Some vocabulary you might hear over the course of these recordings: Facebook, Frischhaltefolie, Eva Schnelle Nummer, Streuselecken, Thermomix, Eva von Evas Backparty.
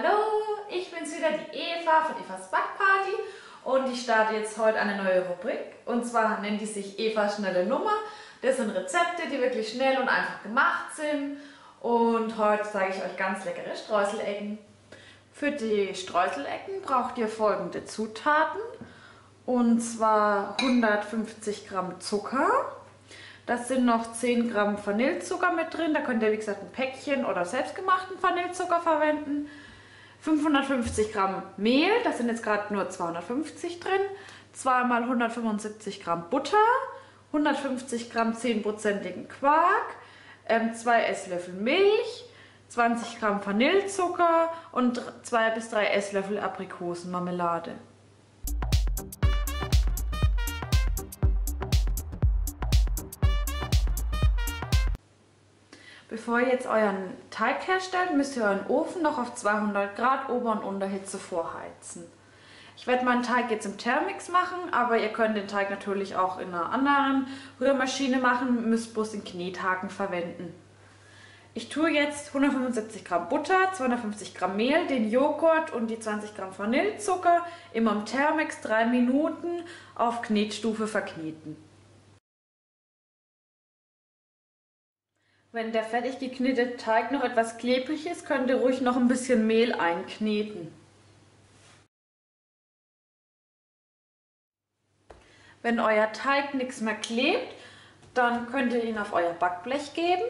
Hallo, ich bin's wieder, die Eva von Evas Backparty, und ich starte jetzt heute eine neue Rubrik, und zwar nennt die sich Eva Schnelle Nummer. Das sind Rezepte, die wirklich schnell und einfach gemacht sind, und heute zeige ich euch ganz leckere Streuselecken. Für die Streuselecken braucht ihr folgende Zutaten, und zwar 150 Gramm Zucker, da sind noch 10 Gramm Vanillezucker mit drin, da könnt ihr wie gesagt ein Päckchen oder selbstgemachten Vanillezucker verwenden. 550 Gramm Mehl, da sind jetzt gerade nur 250 drin, 2 mal 175 Gramm Butter, 150 Gramm 10%igen Quark, 2 Esslöffel Milch, 20 Gramm Vanillezucker und 2 bis 3 Esslöffel Aprikosenmarmelade. Bevor ihr jetzt euren Teig herstellt, müsst ihr euren Ofen noch auf 200 Grad Ober- und Unterhitze vorheizen. Ich werde meinen Teig jetzt im Thermomix machen, aber ihr könnt den Teig natürlich auch in einer anderen Rührmaschine machen, müsst bloß den Knethaken verwenden. Ich tue jetzt 175 Gramm Butter, 250 Gramm Mehl, den Joghurt und die 20 Gramm Vanillezucker immer im Thermomix 3 Minuten auf Knetstufe verkneten. Wenn der fertig geknetete Teig noch etwas klebrig ist, könnt ihr ruhig noch ein bisschen Mehl einkneten. Wenn euer Teig nichts mehr klebt, dann könnt ihr ihn auf euer Backblech geben.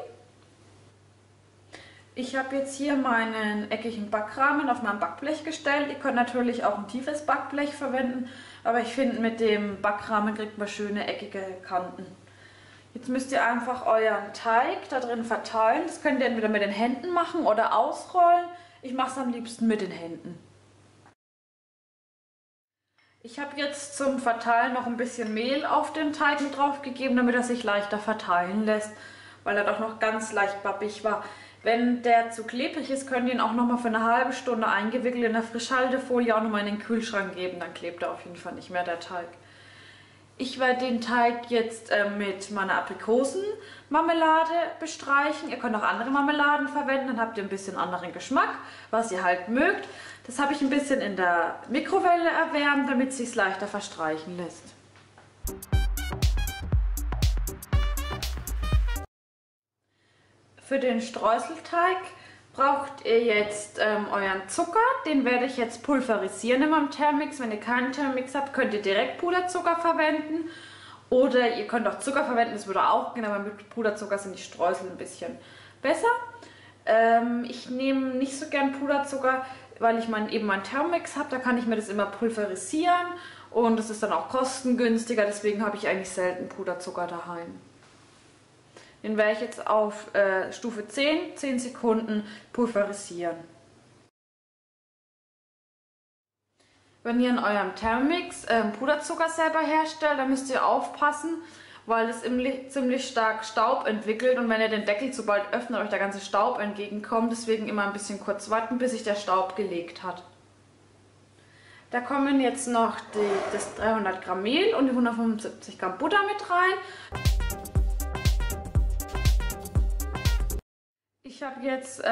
Ich habe jetzt hier meinen eckigen Backrahmen auf meinem Backblech gestellt. Ihr könnt natürlich auch ein tiefes Backblech verwenden, aber ich finde, mit dem Backrahmen kriegt man schöne eckige Kanten. Jetzt müsst ihr einfach euren Teig da drin verteilen. Das könnt ihr entweder mit den Händen machen oder ausrollen. Ich mache es am liebsten mit den Händen. Ich habe jetzt zum Verteilen noch ein bisschen Mehl auf den Teig mit drauf gegeben, damit er sich leichter verteilen lässt, weil er doch noch ganz leicht babbig war. Wenn der zu klebrig ist, könnt ihr ihn auch nochmal für eine halbe Stunde eingewickelt in der Frischhaltefolie auch nochmal in den Kühlschrank geben. Dann klebt er auf jeden Fall nicht mehr, der Teig. Ich werde den Teig jetzt mit meiner Aprikosenmarmelade bestreichen. Ihr könnt auch andere Marmeladen verwenden, dann habt ihr ein bisschen anderen Geschmack, was ihr halt mögt. Das habe ich ein bisschen in der Mikrowelle erwärmt, damit es sich leichter verstreichen lässt. Für den Streuselteig braucht ihr jetzt euren Zucker, den werde ich jetzt pulverisieren in meinem Thermomix. Wenn ihr keinen Thermomix habt, könnt ihr direkt Puderzucker verwenden oder ihr könnt auch Zucker verwenden, das würde auch gehen, aber mit Puderzucker sind die Streusel ein bisschen besser. Ich nehme nicht so gern Puderzucker, weil ich eben meinen Thermomix habe, da kann ich mir das immer pulverisieren und das ist dann auch kostengünstiger, deswegen habe ich eigentlich selten Puderzucker daheim. Den werde ich jetzt auf Stufe 10 Sekunden pulverisieren. Wenn ihr in eurem Thermomix Puderzucker selber herstellt, dann müsst ihr aufpassen, weil es ziemlich stark Staub entwickelt und wenn ihr den Deckel zu bald öffnet, euch der ganze Staub entgegenkommt. Deswegen immer ein bisschen kurz warten, bis sich der Staub gelegt hat. Da kommen jetzt noch das 300 Gramm Mehl und die 175 Gramm Butter mit rein. Ich habe jetzt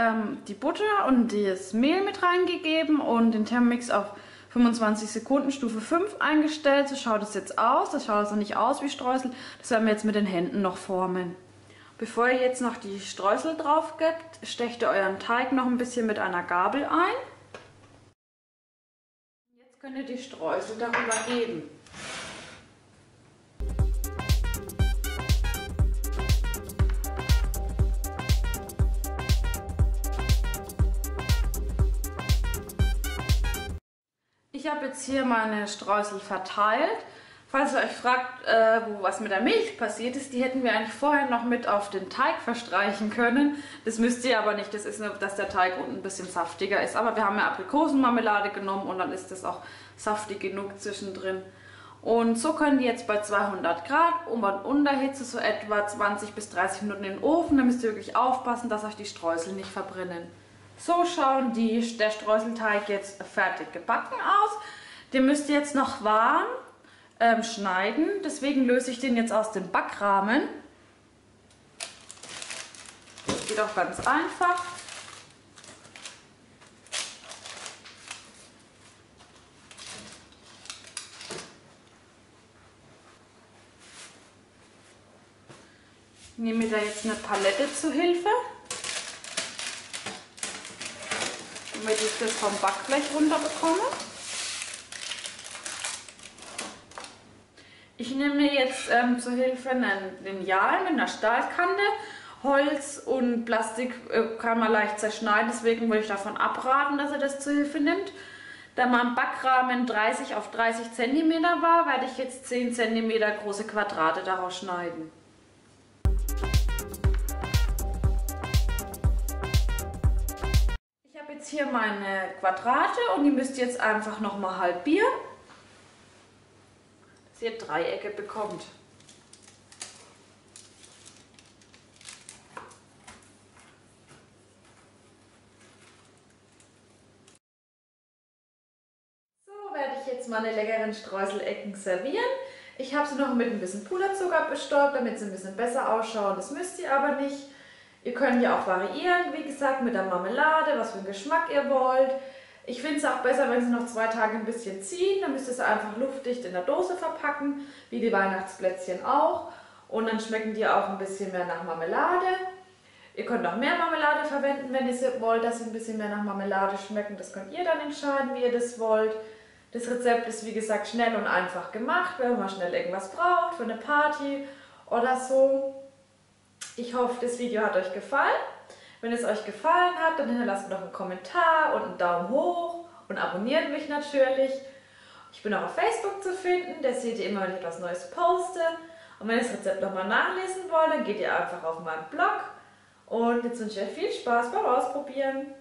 die Butter und das Mehl mit reingegeben und den Thermomix auf 25 Sekunden Stufe 5 eingestellt. So schaut es jetzt aus. Das schaut also nicht aus wie Streusel. Das werden wir jetzt mit den Händen noch formen. Bevor ihr jetzt noch die Streusel drauf gebt, stecht ihr euren Teig noch ein bisschen mit einer Gabel ein. Jetzt könnt ihr die Streusel darüber geben. Ich habe jetzt hier meine Streusel verteilt. Falls ihr euch fragt, wo was mit der Milch passiert ist, die hätten wir eigentlich vorher noch mit auf den Teig verstreichen können. Das müsst ihr aber nicht, das ist nur, dass der Teig unten ein bisschen saftiger ist. Aber wir haben ja Aprikosenmarmelade genommen und dann ist das auch saftig genug zwischendrin. Und so können die jetzt bei 200 Grad Ober- und Unterhitze so etwa 20 bis 30 Minuten in den Ofen. Da müsst ihr wirklich aufpassen, dass euch die Streusel nicht verbrennen. So schauen der Streuselteig jetzt fertig gebacken aus. Den müsst ihr jetzt noch warm schneiden. Deswegen löse ich den jetzt aus dem Backrahmen. Das geht auch ganz einfach. Ich nehme mir da jetzt eine Palette zu Hilfe, damit ich das vom Backblech runter bekomme. Ich nehme mir jetzt zu Hilfe einen Lineal mit einer Stahlkante. Holz und Plastik kann man leicht zerschneiden, deswegen würde ich davon abraten, dass er das zu Hilfe nimmt. Da mein Backrahmen 30×30 cm war, werde ich jetzt 10 cm große Quadrate daraus schneiden. Ich habe jetzt hier meine Quadrate und die müsst ihr jetzt einfach nochmal halbieren, dass ihr Dreiecke bekommt. Meine leckeren Streuselecken servieren. Ich habe sie noch mit ein bisschen Puderzucker bestäubt, damit sie ein bisschen besser ausschauen. Das müsst ihr aber nicht. Ihr könnt ja auch variieren, wie gesagt, mit der Marmelade, was für einen Geschmack ihr wollt. Ich finde es auch besser, wenn sie noch 2 Tage ein bisschen ziehen. Dann müsst ihr sie einfach luftdicht in der Dose verpacken, wie die Weihnachtsplätzchen auch. Und dann schmecken die auch ein bisschen mehr nach Marmelade. Ihr könnt auch mehr Marmelade verwenden, wenn ihr sie wollt, dass sie ein bisschen mehr nach Marmelade schmecken. Das könnt ihr dann entscheiden, wie ihr das wollt. Das Rezept ist wie gesagt schnell und einfach gemacht, wenn man schnell irgendwas braucht für eine Party oder so. Ich hoffe, das Video hat euch gefallen. Wenn es euch gefallen hat, dann hinterlasst mir noch einen Kommentar und einen Daumen hoch und abonniert mich natürlich. Ich bin auch auf Facebook zu finden, da seht ihr immer, wenn ich etwas Neues poste. Und wenn ihr das Rezept nochmal nachlesen wollt, dann geht ihr einfach auf meinen Blog. Und jetzt wünsche ich euch viel Spaß beim Ausprobieren.